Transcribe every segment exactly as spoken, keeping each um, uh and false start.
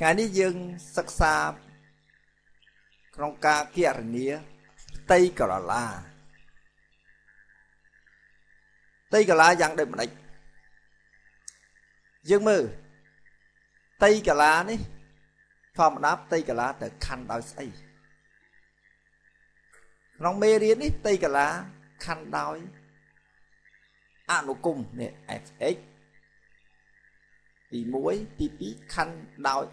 Ngày nay dương sắc xa trong ca kia nia Tây Cà La Tây Cà La dạng đêm mà đạch dương mơ Tây Cà La ní thòm đáp Tây Cà La tờ khăn đào xây trong mê riêng ní Tây Cà La khăn đào Anukum nè ép ích tí muối tí tí khăn đào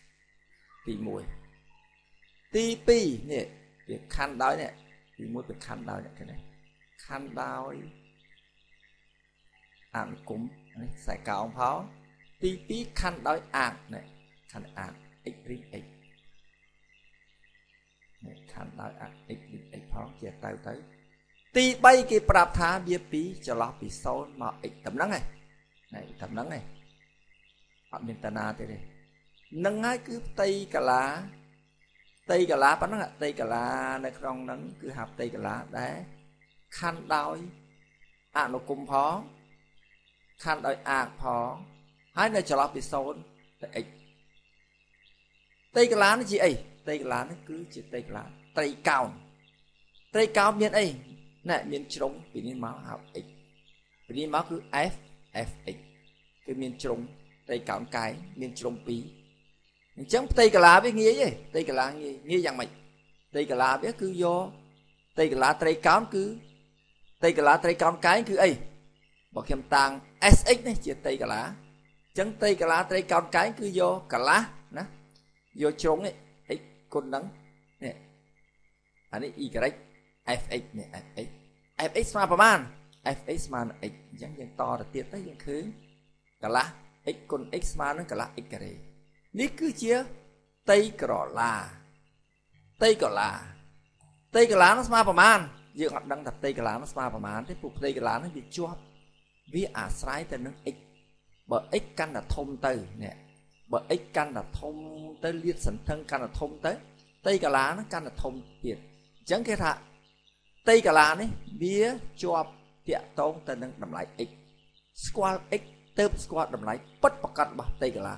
thì mùi tp nè việc khăn đói nè thì mùi việc khăn đói nè cái này khăn đói ăn cùng sài cào pháo tp khăn đói ăn này khăn ăn x ring x khăn đói ăn x ring x pháo chia tay tới ti bay cái prap thá bia pí cho lọc bị sâu mà ít tầm nắng này này tầm nắng này họ miền tây na thế này nắng ấy cứ Tây Cà La Tây Cà La bắn nắng Tây Cà La này con nắng cứ hạp Tây Cà La đấy khăn đói à nó cùng phó khăn đói à phó hai này cho lọc bị sâu ít Tây Cà La nó gì ấy Tây Cà La nó cứ chỉ Tây Cà La Tây Cao Tây Cao miền ấy này miền trung vì nên máu học x vì nên máu cứ f f x cái miền trung Tây Cảo cái miền trung pí chẳng Tây Cà La biết nghĩa gì Tây Cà La nghĩa nghĩa rằng mày Tây Cà La biết cứ do Tây Cà La Tây Cảo cứ Tây Cà La Tây Cảo cái cứ ấy bảo khiêm tàng sx này chia Tây Cà La chẳng Tây Cà La Tây Cảo cái cứ do Cà La nè do trung ấy x côn nắng nè anh ấy y cái fx เนี่ย fx fx มาประมาณ fx มา x ยังยังต่อแต่เตียดได้ยังคือกะละ x คน x มานั้นกะละ x กะเรนี่คือเจียไตกะลาไตกะลาไตกะลามันมาประมาณยังอดดังแต่ไตกะลามันมาประมาณที่พวกไตกะลานั้น x บ่ x กันน่ะทมเตยเนี่ย บ่ x กันน่ะทมเตยเลียดสันทังกันน่ะทมเตยไตกะลานั้นกันน่ะทมเตียดจังคือถ้า Tây Cà La này bia cho tiện tông tên nâng đầm lại x squat x tớp squat đầm lại bất bạc cắt bạc Tây Cà La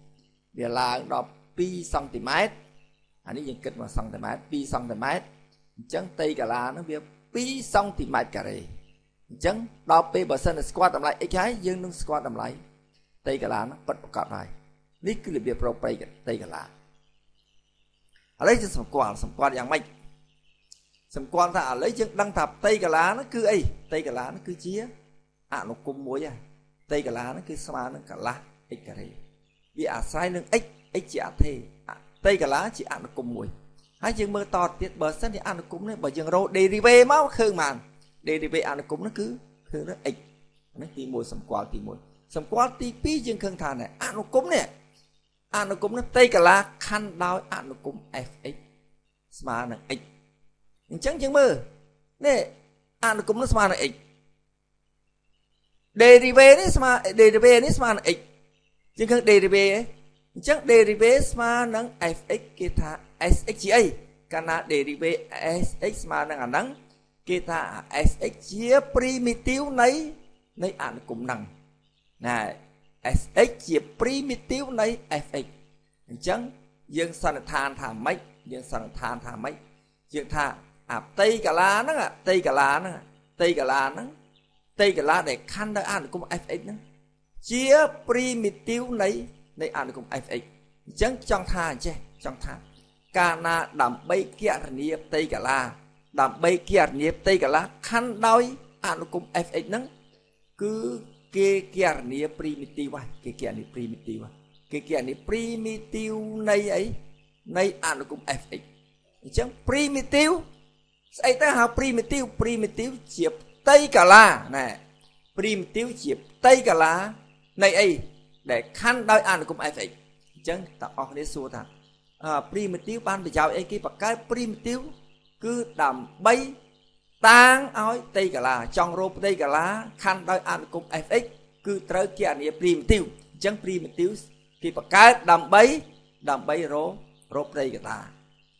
vì là đọc pi xong thì mày anh ấy dừng kết mà xong thì mày pi xong thì mày chẳng Tây Cà La nó biết pi xong thì mày cà rê chẳng đọc pi bờ sân là squat làm lại x ấy dương nâng squat làm lại Tây Cà La nó bật một cặp này lý cứ là việc pro play Tây Cà La lấy chứ sầm quan sầm quan dạng mạnh sầm quan ta lấy chứ đăng thập Tây Cà La nó cứ ấy Tây Cà La nó cứ chia à nó cùng muối à Tây Cà La nó cứ xóa nó cả la x cả đây bị à sai nâng x x chỉ ăn thề Tây Cà La chỉ ăn nó cùng muối hai chương mơ to tiết bờ sân thì ăn nó cùng đấy bởi chương rô derive máu khương màn derive ăn nó cùng nó cứ khương nó x nó thì muối sầm quan thì muối sầm quan thì pi chương khương thà này ăn nó cùng này ăn nó cũng nó Tây Cà La khăn đói ăn nó cũng fx mà nó x chẳng chẳng mơ nè ăn nó cũng nó mà nó x derive đấy mà derive đấy mà nó x chứ không derive ấy chẳng derive mà nó fx kia tha sx chia kana derive sx mà nó nắng kia tha sx chia primitive này này ăn nó cũng nắng này sx chia primitive này fx chẳng dương sanh than thả mấy dương sanh than thả mấy dương tha à Tây Cà La nó à Tây Cà La nó Tây Cà La nó Tây Cà La để khăn đã ăn cũng fx nữa chia primitive này này ăn cũng fx Chẳng chẳng thà chứ, chẳng thà Cả nà đảm bây kia nếp tây cả là Đảm bây kia nếp tây cả là khăn đôi à nó cũng ép ích nâng cứ kia kia nếp primitive kia kia nếp primitive kia kia nếp primitive này ấy này à nó cũng ép ích chẳng primitive ấy ta hào primitive primitive chiếc tây cả là nè primitive chiếc tây cả là này ấy để khăn đôi à nó cũng ép ích chẳng ta ọc nế xua thẳng Uh, primitive ban bây giờ ấy cái bậc cái primitive cứ đầm bay tang ói tây cả là trong rô tây cả lá khăn đôi ăn cùng fx cứ tới kia này primitive chẳng primitive cái bậc cái đầm bay đầm bay rô rô tây cả ta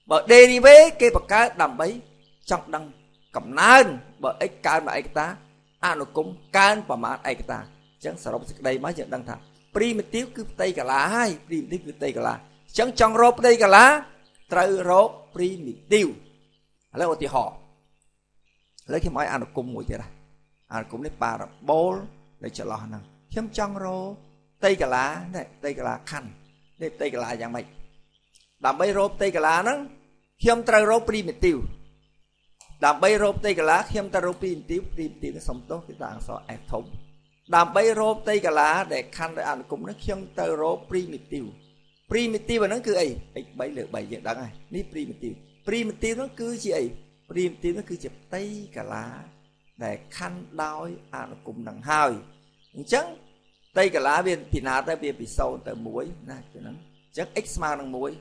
bởi derive cái bậc cái đầm bay trong đằng cầm nan bởi x cái mà x ta ăn cùng can và mà x ta chẳng sao đâu đây mấy giờ đang thẳng primitive cứ tây cả lá hay primitive cứ tây cả lá chẳng trong rộp đây cả lá trâu rộp primitive lấy ô tì họ lấy khi mọi ăn cùng mùi thế này ăn cùng lấy bà bố để cho lo năng chẳng trong rộp tây cả lá này tây cả lá khăn để tây cả lá dạng mạch đảm bây rộp tây cả lá nó khiêm trâu rộp primitive đảm bây rộp tây cả lá khiêm trâu rộp primitive primitive nó sống tốt cái dạng so ép thống đảm bây rộp tây cả lá để khăn để ăn cùng nó khiêm trâu rộp primitive primitive nó cứ ấy bảy lượt bảy dạng đáng này ní primitive primitive nó cứ gì ấy primitive nó cứ chụp tây cả lá để khăn đói à nó cũng nặng hơi chẳng tây cả lá bên thì nát tới bên bị sâu tới muối này cho nó chắc x mà nặng muối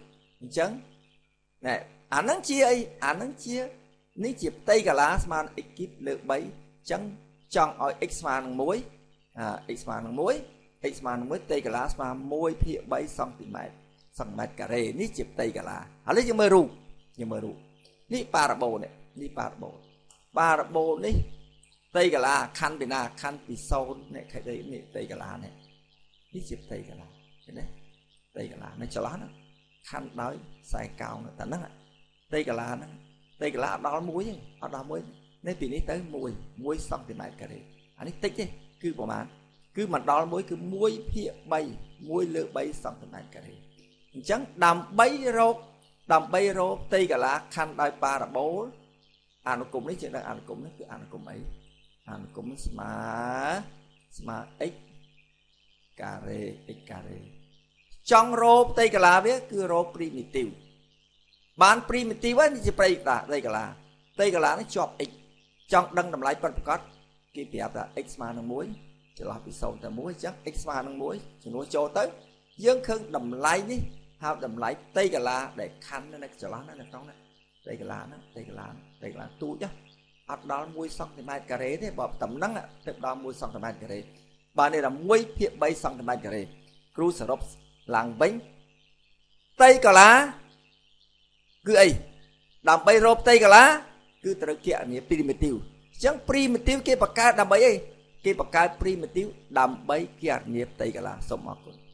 chẳng này à nó chia ấy à nó chia ní chụp tây cả lá mà ekip lượt bảy chẳng chọn ở x mà nặng muối à x mà nặng muối x mà nặng muối tây cả lá mà muối thiệt bảy cm sằng mét cà rê ní chụp tây cả là hả lấy cho mơ rù cho mơ rù ní parabol này ní parabol parabol ní tây cả là khăn bị na khăn bị sâu này cái đấy này tây cả là này ní chụp tây cả là cái đấy tây cả là nó cho lá nó khăn đói xài cao nó tận nó tây cả là nó tây cả là đo muối chứ ở đo muối nên thì ní tới muối muối xong thì mét cà rê anh ấy tích chứ cứ bỏ mà cứ mà đo muối cứ muối phía bay muối lửa bay xong thì mét cà rê chẳng đầm bay rô đầm bay rô tây cả lá khăn đai parabol ăn nó cùng đấy chuyện đang ăn cùng đấy cứ ăn cùng ấy ăn cùng mà mà x cà rê x cà rê trong rô tây cả lá biết cứ rô primitive bán primitive ấy thì phải là tây cả lá tây cả lá nó chọn x trong đăng đầm lái phân cắt cái đẹp là x mà nó muối chỉ là bị sâu tại muối chắc x mà nó muối chỉ nó cho tới dương khương đầm lái đi hao đầm lái tây cả lá để khăn nên cho lá nó được không này tây cả lá nó tây cả lá tây cả lá tu chứ ở đó muối xong thì mai cà ré thế bảo tầm nắng ạ tiếp đó muối xong thì mai cà ré bà này là muối hiện bay xong thì mai cà ré cru sờ rốc làng bánh tây cả lá cứ ấy đầm bay rộp tây cả lá cứ tự kiện này primitive chẳng primitive kia bậc cao đầm bay ấy kia bậc cao primitive đầm bay kia nghiệp tây cả lá sống mọc